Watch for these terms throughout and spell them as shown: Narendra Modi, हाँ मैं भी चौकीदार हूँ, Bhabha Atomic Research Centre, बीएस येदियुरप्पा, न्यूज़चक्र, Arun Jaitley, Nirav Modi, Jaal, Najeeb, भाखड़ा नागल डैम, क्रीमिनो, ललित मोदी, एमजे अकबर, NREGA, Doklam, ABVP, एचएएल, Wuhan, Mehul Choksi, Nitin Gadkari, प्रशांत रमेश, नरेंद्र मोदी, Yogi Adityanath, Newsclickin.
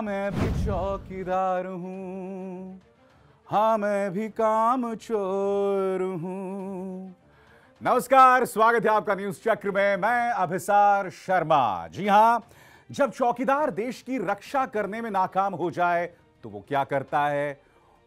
हाँ मैं भी चौकीदार हूँ, हाँ मैं भी काम चोर हूँ। नमस्कार, स्वागत है आपका न्यूज चक्र में। मैं अभिसार शर्मा। जी हाँ, जब चौकीदार देश की रक्षा करने में नाकाम हो जाए तो वो क्या करता है?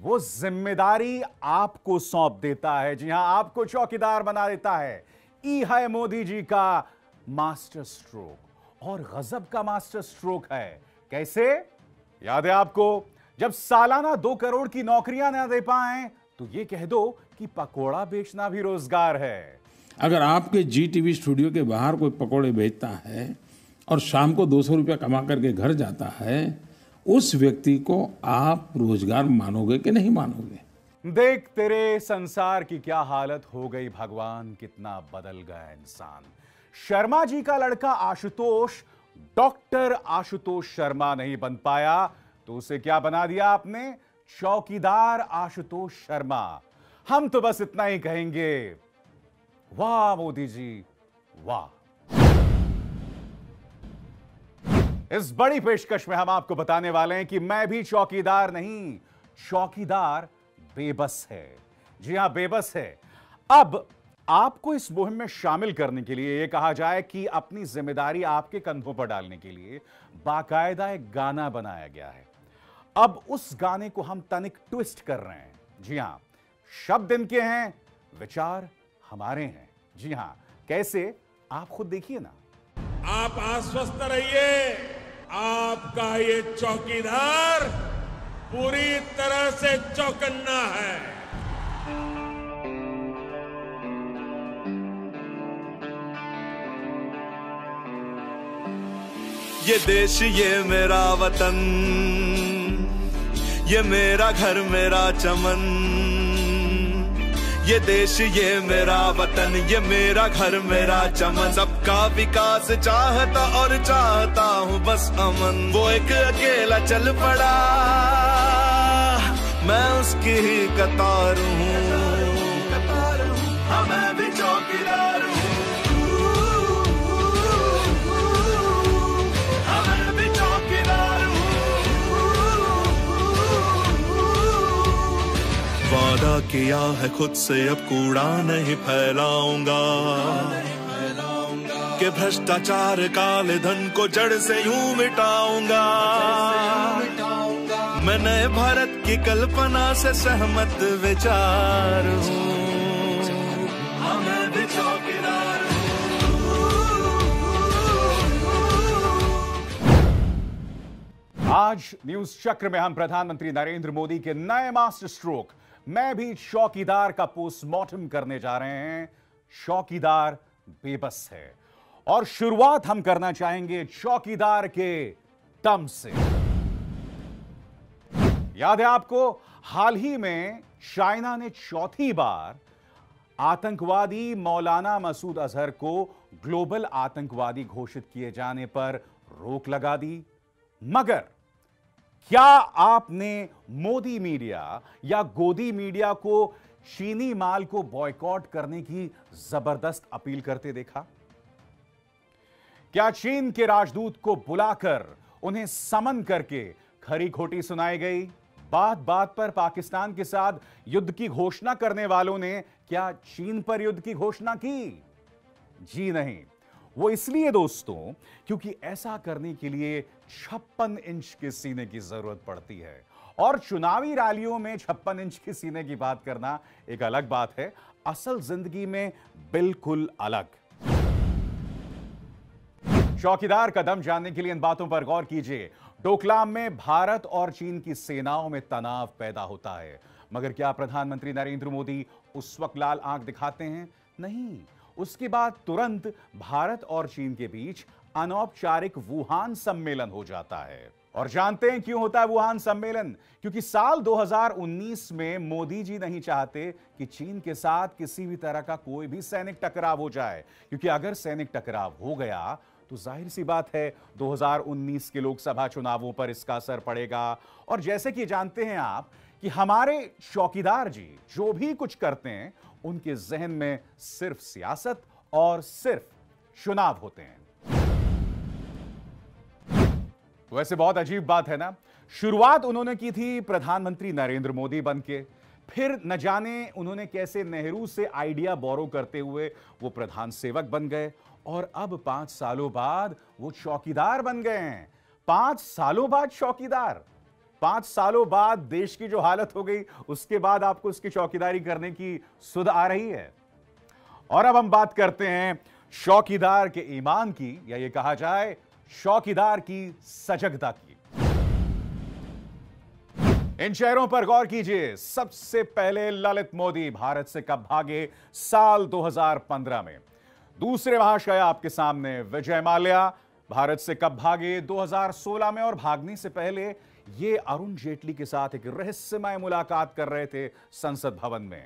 वो जिम्मेदारी आपको सौंप देता है। जी हां, आपको चौकीदार बना देता है। ई है मोदी जी का मास्टर स्ट्रोक, और गजब का मास्टर स्ट्रोक है। कैसे? याद है आपको, जब सालाना 2 करोड़ की नौकरियां ना दे पाए तो ये कह दो कि पकोड़ा बेचना भी रोजगार है। अगर आपके जी टीवी स्टूडियो के बाहर कोई पकोड़े बेचता है और शाम को 200 रुपया कमा करके घर जाता है, उस व्यक्ति को आप रोजगार मानोगे कि नहीं मानोगे? देख तेरे संसार की क्या हालत हो गई भगवान, कितना बदल गया इंसान। शर्मा जी का लड़का आशुतोष डॉक्टर आशुतोष शर्मा नहीं बन पाया तो उसे क्या बना दिया आपने? चौकीदार आशुतोष शर्मा। हम तो बस इतना ही कहेंगे, वाह मोदी जी वाह। इस बड़ी पेशकश में हम आपको बताने वाले हैं कि मैं भी चौकीदार नहीं, चौकीदार बेबस है। जी हां, बेबस है। अब आपको इस मुहिम में शामिल करने के लिए, ये कहा जाए कि अपनी जिम्मेदारी आपके कंधों पर डालने के लिए, बाकायदा एक गाना बनाया गया है। अब उस गाने को हम तनिक ट्विस्ट कर रहे हैं। जी हां, शब्द इनके हैं, विचार हमारे हैं। जी हां, कैसे आप खुद देखिए ना। आप आश्वस्त रहिए, आपका ये चौकीदार पूरी तरह से चौकन्ना है। ये देश ये मेरा वतन, ये मेरा घर मेरा चमन। ये देश ये मेरा वतन, ये मेरा घर मेरा चमन। सबका विकास चाहता और चाहता हूँ बस अमन। वो एक अकेला चल पड़ा, मैं उसकी ही कतार हूँ। हाँ मैं भी चौकीदार हूँ। वादा किया है खुद से अब कूड़ा नहीं फैलाऊंगा, कि भ्रष्टाचार काले धन को जड़ से यूं मिटाऊंगा। मैं नए भारत की कल्पना से सहमत विचार हूँ। आज न्यूज चक्र में हम प्रधानमंत्री नरेंद्र मोदी के नए मास्टर स्ट्रोक मैं भी चौकीदार का पोस्टमार्टम करने जा रहे हैं। चौकीदार बेबस है, और शुरुआत हम करना चाहेंगे चौकीदार के दम से। याद है आपको, हाल ही में चाइना ने चौथी बार आतंकवादी मौलाना मसूद अजहर को ग्लोबल आतंकवादी घोषित किए जाने पर रोक लगा दी। मगर क्या आपने मोदी मीडिया या गोदी मीडिया को चीनी माल को बॉयकॉट करने की जबरदस्त अपील करते देखा? क्या चीन के राजदूत को बुलाकर उन्हें समन करके खरी खोटी सुनाई गई? बात बात पर पाकिस्तान के साथ युद्ध की घोषणा करने वालों ने क्या चीन पर युद्ध की घोषणा की? जी नहीं। वो इसलिए दोस्तों, क्योंकि ऐसा करने के लिए 56 इंच के सीने की जरूरत पड़ती है, और चुनावी रैलियों में 56 इंच के सीने की बात करना एक अलग बात है, असल जिंदगी में बिल्कुल अलग। चौकीदार कदम जानने के लिए इन बातों पर गौर कीजिए। डोकलाम में भारत और चीन की सेनाओं में तनाव पैदा होता है, मगर क्या प्रधानमंत्री नरेंद्र मोदी उस वक्त लाल आंख दिखाते हैं? नहीं। उसके बाद तुरंत भारत और चीन के बीच अनौपचारिक वुहान सम्मेलन हो जाता है। और जानते हैं क्यों होता है वुहान सम्मेलन? क्योंकि साल 2019 में मोदी जी नहीं चाहते कि चीन के साथ किसी भी तरह का कोई भी सैनिक टकराव हो जाए, क्योंकि अगर सैनिक टकराव हो गया तो जाहिर सी बात है 2019 के लोकसभा चुनावों पर इसका असर पड़ेगा। और जैसे कि जानते हैं आप कि हमारे चौकीदार जी जो भी कुछ करते हैं, उनके जहन में सिर्फ सियासत और सिर्फ चुनाव होते हैं। वैसे बहुत अजीब बात है ना, शुरुआत उन्होंने की थी प्रधानमंत्री नरेंद्र मोदी बनके, फिर न जाने उन्होंने कैसे नेहरू से आइडिया बोरो करते हुए वो प्रधान सेवक बन गए और अब 5 सालों बाद वो चौकीदार बन गए हैं। 5 सालों बाद चौकीदार, 5 सालों बाद देश की जो हालत हो गई उसके बाद आपको उसकी चौकीदारी करने की सुध आ रही है। और अब हम बात करते हैं चौकीदार के ईमान की, या ये कहा जाए चौकीदार की सजगता की। इन चेहरों पर गौर कीजिए। सबसे पहले ललित मोदी भारत से कब भागे, साल 2015 में। दूसरे महाशय आपके सामने विजय माल्या भारत से कब भागे 2016 में, और भागने से पहले ये अरुण जेटली के साथ एक रहस्यमय मुलाकात कर रहे थे संसद भवन में।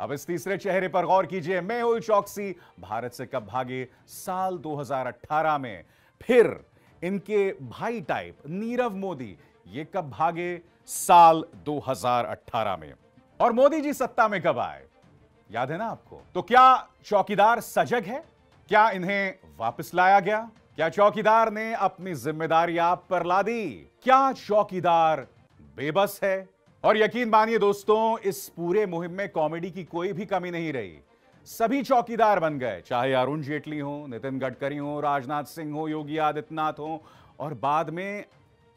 अब इस तीसरे चेहरे पर गौर कीजिए, मेहुल चौकसी भारत से कब भागे साल 2018 में, फिर इनके भाई टाइप नीरव मोदी ये कब भागे साल 2018 में, और मोदी जी सत्ता में कब आए, याद है ना आपको। तो क्या चौकीदार सजग है? क्या इन्हें वापस लाया गया? क्या चौकीदार ने अपनी जिम्मेदारी आप पर ला दी? क्या चौकीदार बेबस है? और यकीन मानिए दोस्तों, इस पूरे मुहिम में कॉमेडी की कोई भी कमी नहीं रही। सभी चौकीदार बन गए, चाहे अरुण जेटली हो, नितिन गडकरी हो, राजनाथ सिंह हो, योगी आदित्यनाथ हो, और बाद में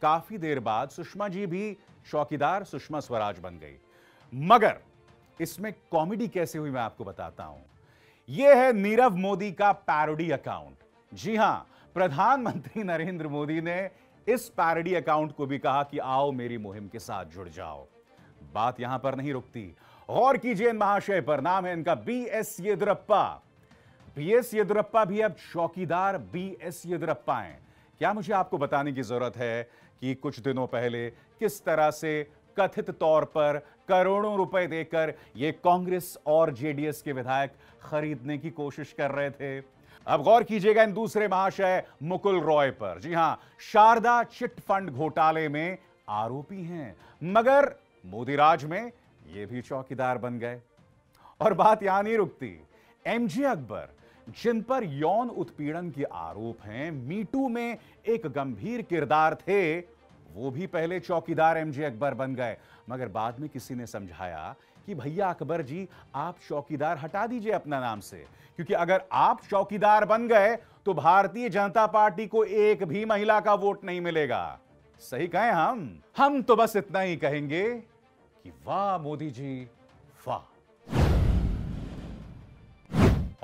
काफी देर बाद सुषमा जी भी चौकीदार सुषमा स्वराज बन गई। मगर इसमें कॉमेडी कैसे हुई मैं आपको बताता हूं। यह है नीरव मोदी का पैरोडी अकाउंट। जी हां, प्रधानमंत्री नरेंद्र मोदी ने इस पैरोडी अकाउंट को भी कहा कि आओ मेरी मुहिम के साथ जुड़ जाओ। बात यहां पर नहीं रुकती, और कीजिए इन महाशय पर। नाम है इनका बीएस येदियुरप्पा। बीएस येदियुरप्पा भी अब चौकीदार बीएस येदियुरप्पा हैं। क्या मुझे आपको बताने की जरूरत है कि कुछ दिनों पहले किस तरह से कथित तौर पर करोड़ों रुपए देकर ये कांग्रेस और जेडीएस के विधायक खरीदने की कोशिश कर रहे थे। अब गौर कीजिएगा इन दूसरे महाशय मुकुल रॉय पर। जी हां, शारदा चिट फंड घोटाले में आरोपी हैं, मगर मोदी राज में ये भी चौकीदार बन गए। और बात यहां नहीं रुकती, एमजे अकबर जिन पर यौन उत्पीड़न के आरोप हैं, मीटू में एक गंभीर किरदार थे, वो भी पहले चौकीदार एमजे अकबर बन गए। मगर बाद में किसी ने समझाया कि भैया अकबर जी, आप चौकीदार हटा दीजिए अपना नाम से, क्योंकि अगर आप चौकीदार बन गए तो भारतीय जनता पार्टी को एक भी महिला का वोट नहीं मिलेगा। सही कहें हम तो बस इतना ही कहेंगे कि वाह मोदी जी वाह।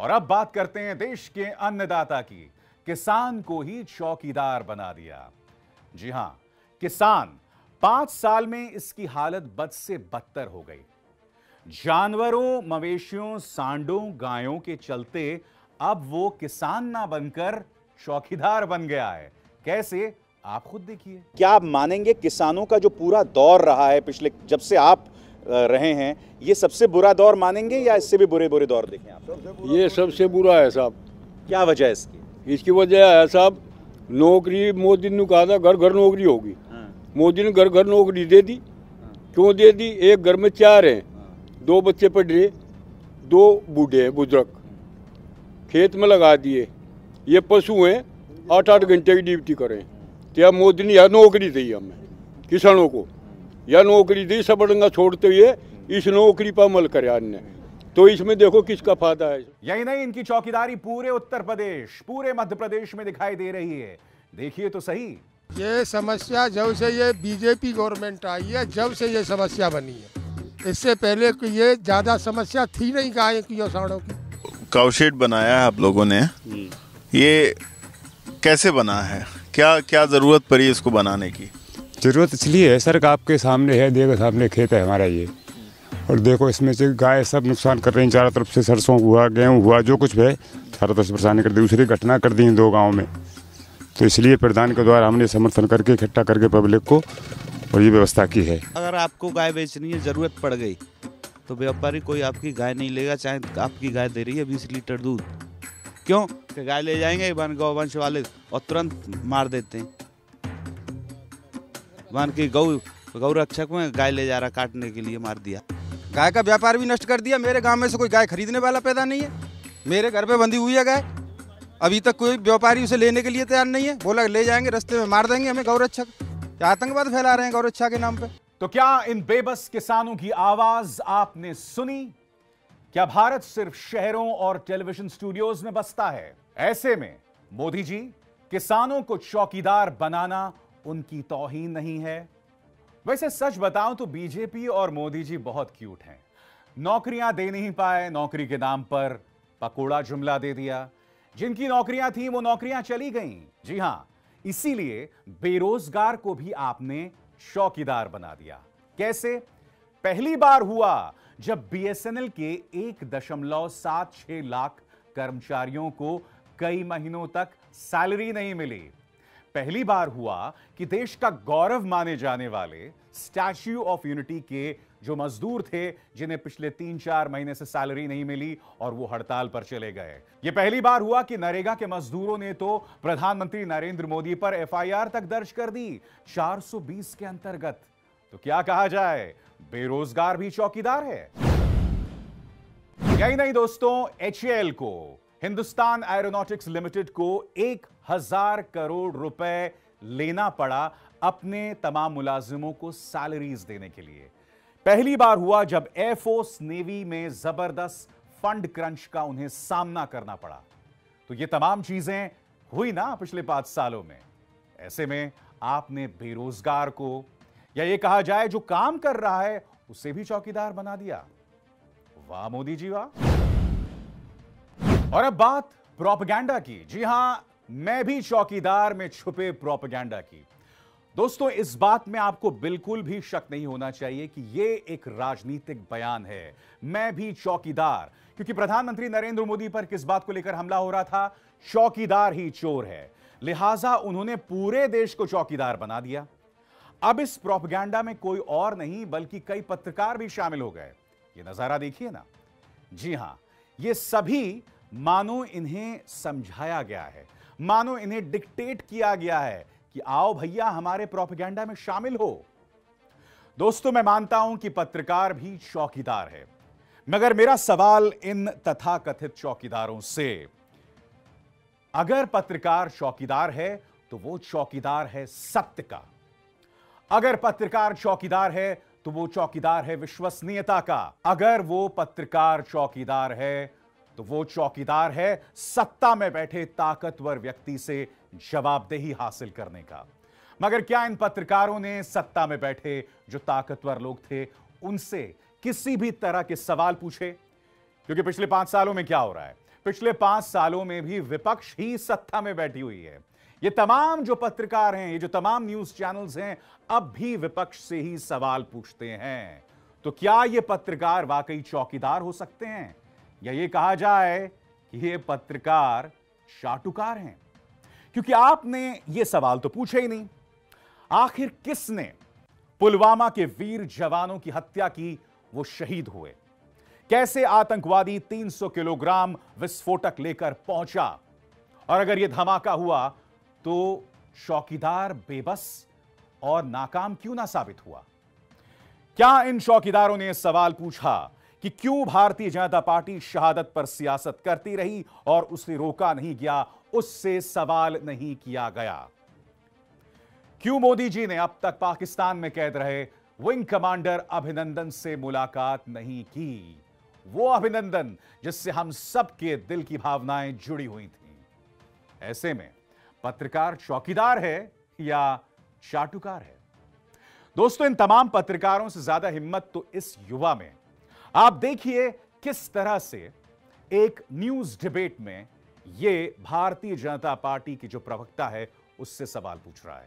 और अब बात करते हैं देश के अन्नदाता की। किसान को ही चौकीदार बना दिया। जी हां, किसान 5 साल में इसकी हालत बद से बदतर हो गई। जानवरों, मवेशियों, सांडों, गायों के चलते अब वो किसान ना बनकर चौकीदार बन गया है। कैसे, आप खुद देखिए। क्या आप मानेंगे किसानों का जो पूरा दौर रहा है पिछले, जब से आप रहे हैं, ये सबसे बुरा दौर मानेंगे या इससे भी बुरे दौर देखें आप? ये सबसे बुरा है साहब। क्या वजह है इसकी वजह है साहब, नौकरी मोदी ने कहा था घर घर नौकरी होगी। मोदी ने घर घर नौकरी दे दी। क्यों दे दी? एक घर में 4 हैं, 2 बच्चे पढ़ रहे, 2 बूढ़े बुजुर्ग, खेत में लगा दिए। ये पशु हैं, 8-8 घंटे की ड्यूटी करें। तो मोदी ने यह नौकरी दी हमें किसानों को, यह नौकरी दी सब रंगा छोड़ते हुए। इस नौकरी पर अमल करे अन्य, तो इसमें देखो किसका फायदा है। यही नहीं, इनकी चौकीदारी पूरे उत्तर प्रदेश, पूरे मध्य प्रदेश में दिखाई दे रही है। देखिए तो सही, ये समस्या जब से ये बीजेपी गवर्नमेंट आई है, जब से ये समस्या बनी है। इससे पहले कि ये ज्यादा समस्या थी नहीं। गाय की और सांडों की काउशेड बनाया है आप लोगों ने, ये कैसे बना है? क्या जरूरत पड़ी इसको बनाने की? जरूरत इसलिए है सर, आपके सामने है, देखो सामने खेत है हमारा ये, और देखो इसमें से गाय सब नुकसान कर रही हैं चारों तरफ से। सरसों हुआ, गेहूँ हुआ, जो कुछ है चारों तरफ से परेशानी कर दी। दूसरी घटना कर दी है 2 गाँव में। तो इसलिए प्रधान के द्वारा हमने समर्थन करके इकट्ठा करके पब्लिक को और ये व्यवस्था की है। अगर आपको गाय बेचनी है, जरूरत पड़ गई, तो व्यापारी कोई आपकी गाय नहीं लेगा, चाहे आपकी गाय दे रही है 20 लीटर दूध। क्यों? कि गाय ले जाएंगे गौवंश वाले और तुरंत मार देते हैं। वन की गौ रक्षक में गाय ले जा रहा, काटने के लिए मार दिया। गाय का व्यापार भी नष्ट कर दिया। मेरे गाँव में से कोई गाय खरीदने वाला पैदा नहीं है। मेरे घर पे बंधी हुई है गाय। अभी तक कोई व्यापारी उसे लेने के लिए तैयार नहीं है, बोला ले जाएंगे रास्ते में मार देंगे हमें गौरक्षा। क्या आतंकवाद फैला रहे हैं गौरक्षा के नाम पे। तो क्या इन बेबस किसानों की आवाज आपने सुनी? क्या भारत सिर्फ शहरों और टेलीविजन स्टूडियोज में बसता है? ऐसे में मोदी जी, किसानों को चौकीदार बनाना उनकी तौहीन नहीं है? वैसे सच बताऊं तो बीजेपी और मोदी जी बहुत क्यूट हैं। नौकरियां दे नहीं पाए, नौकरी के नाम पर पकोड़ा जुमला दे दिया। जिनकी नौकरियां थी वो नौकरियां चली गईं। जी हां, इसीलिए बेरोजगार को भी आपने चौकीदार बना दिया। कैसे? पहली बार हुआ जब बीएसएनएल के 1.76 लाख कर्मचारियों को कई महीनों तक सैलरी नहीं मिली। पहली बार हुआ कि देश का गौरव माने जाने वाले स्टैच्यू ऑफ यूनिटी के जो मजदूर थे, जिन्हें पिछले 3-4 महीने से सैलरी नहीं मिली और वो हड़ताल पर चले गए। यह पहली बार हुआ कि नरेगा के मजदूरों ने तो प्रधानमंत्री नरेंद्र मोदी पर एफआईआर तक दर्ज कर दी 420 के अंतर्गत। तो क्या कहा जाए, बेरोजगार भी चौकीदार है। यही नहीं दोस्तों, एचएएल को, हिंदुस्तान एरोनॉटिक्स लिमिटेड को 1000 करोड़ रुपए लेना पड़ा अपने तमाम मुलाजिमों को सैलरीज देने के लिए। पहली बार हुआ जब एयरफोर्स नेवी में जबरदस्त फंड क्रंच का उन्हें सामना करना पड़ा। तो ये तमाम चीजें हुई ना पिछले 5 सालों में। ऐसे में आपने बेरोजगार को, या ये कहा जाए जो काम कर रहा है उसे भी चौकीदार बना दिया। वाह मोदी जी वाह। और अब बात प्रोपेगेंडा की। जी हां, मैं भी चौकीदार में छुपे प्रोपेगेंडा की। दोस्तों, इस बात में आपको बिल्कुल भी शक नहीं होना चाहिए कि यह एक राजनीतिक बयान है, मैं भी चौकीदार। क्योंकि प्रधानमंत्री नरेंद्र मोदी पर किस बात को लेकर हमला हो रहा था? चौकीदार ही चोर है। लिहाजा उन्होंने पूरे देश को चौकीदार बना दिया। अब इस प्रोपेगेंडा में कोई और नहीं बल्कि कई पत्रकार भी शामिल हो गए। यह नजारा देखिए ना। जी हां, ये सभी मानो इन्हें समझाया गया है, मानो इन्हें डिक्टेट किया गया है कि आओ भैया हमारे प्रोपेगेंडा में शामिल हो। दोस्तों, मैं मानता हूं कि पत्रकार भी चौकीदार है, मगर मेरा सवाल इन तथाकथित चौकीदारों से, अगर पत्रकार चौकीदार है तो वो चौकीदार है सत्य का, अगर पत्रकार चौकीदार है तो वो चौकीदार है विश्वसनीयता का, अगर वो पत्रकार चौकीदार है तो वो चौकीदार है सत्ता में बैठे ताकतवर व्यक्ति से जवाबदेही हासिल करने का। मगर क्या इन पत्रकारों ने सत्ता में बैठे जो ताकतवर लोग थे उनसे किसी भी तरह के सवाल पूछे? क्योंकि पिछले 5 सालों में क्या हो रहा है? पिछले 5 सालों में भी विपक्ष ही सत्ता में बैठी हुई है। ये तमाम जो पत्रकार हैं, ये जो तमाम न्यूज चैनल्स हैं, अब भी विपक्ष से ही सवाल पूछते हैं। तो क्या ये पत्रकार वाकई चौकीदार हो सकते हैं, या ये कहा जाए कि ये पत्रकार चाटुकार हैं? क्योंकि आपने ये सवाल तो पूछे ही नहीं। आखिर किसने पुलवामा के वीर जवानों की हत्या की, वो शहीद हुए? कैसे आतंकवादी 300 किलोग्राम विस्फोटक लेकर पहुंचा? और अगर ये धमाका हुआ तो चौकीदार बेबस और नाकाम क्यों ना साबित हुआ? क्या इन चौकीदारों ने सवाल पूछा कि क्यों भारतीय जनता पार्टी शहादत पर सियासत करती रही और उसे रोका नहीं गया, उससे सवाल नहीं किया गया? क्यों मोदी जी ने अब तक पाकिस्तान में कैद रहे विंग कमांडर अभिनंदन से मुलाकात नहीं की? वो अभिनंदन जिससे हम सबके दिल की भावनाएं जुड़ी हुई थी। ऐसे में पत्रकार चौकीदार है या चाटुकार है? दोस्तों, इन तमाम पत्रकारों से ज्यादा हिम्मत तो इस युवा में। आप देखिए किस तरह से एक न्यूज डिबेट में ये भारतीय जनता पार्टी की जो प्रवक्ता है उससे सवाल पूछ रहा है।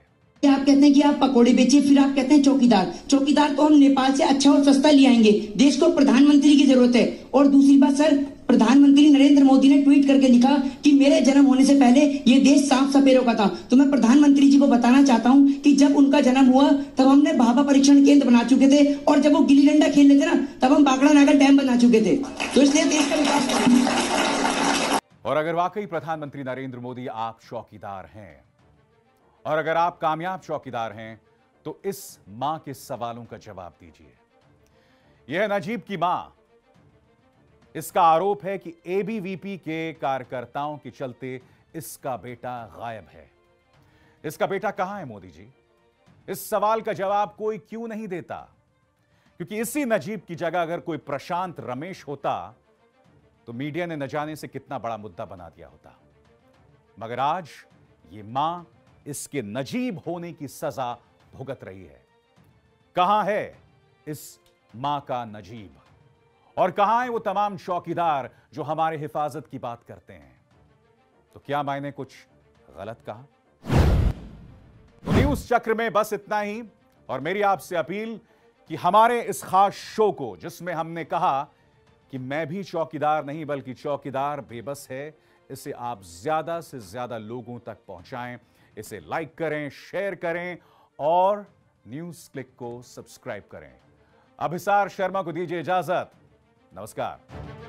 आप कहते हैं कि आप पकोड़े बेचे, फिर आप कहते हैं चौकीदार। चौकीदार को हम नेपाल से अच्छा और सस्ता ले आएंगे, देश को प्रधानमंत्री की जरूरत है। और दूसरी बात सर, प्रधानमंत्री नरेंद्र मोदी ने ट्वीट करके लिखा कि मेरे जन्म होने से पहले ये देश सांप सपेरों का था। तो मैं प्रधानमंत्री जी को बताना चाहता हूं कि जब उनका जन्म हुआ तब हमने भाभा परीक्षण केंद्र बना चुके थे, और जब वो गिल्ली डंडा खेल लेते ना तब हम भाखड़ा नागल डैम बना चुके थे। तो इसलिए देश का विकास। और अगर वाकई प्रधानमंत्री नरेंद्र मोदी आप चौकीदार हैं, और अगर आप कामयाब चौकीदार हैं, तो इस मां के सवालों का जवाब दीजिए। यह नजीब की मां, इसका आरोप है कि एबीवीपी के कार्यकर्ताओं के चलते इसका बेटा गायब है। इसका बेटा कहां है मोदी जी? इस सवाल का जवाब कोई क्यों नहीं देता? क्योंकि इसी नजीब की जगह अगर कोई प्रशांत रमेश होता तो मीडिया ने न जाने से कितना बड़ा मुद्दा बना दिया होता। मगर आज ये मां इसके नजीब होने की सजा भुगत रही है। कहां है इस मां का नजीब और कहां है वो तमाम चौकीदार जो हमारे हिफाजत की बात करते हैं? तो क्या मैंने कुछ गलत कहा? न्यूज चक्र में बस इतना ही। और मेरी आपसे अपील कि हमारे इस खास शो को, जिसमें हमने कहा कि मैं भी चौकीदार नहीं बल्कि चौकीदार बेबस है, इसे आप ज्यादा से ज्यादा लोगों तक पहुंचाएं। इसे लाइक करें, शेयर करें और न्यूज क्लिक को सब्सक्राइब करें। अभिसार शर्मा को दीजिए इजाजत। नमस्कार।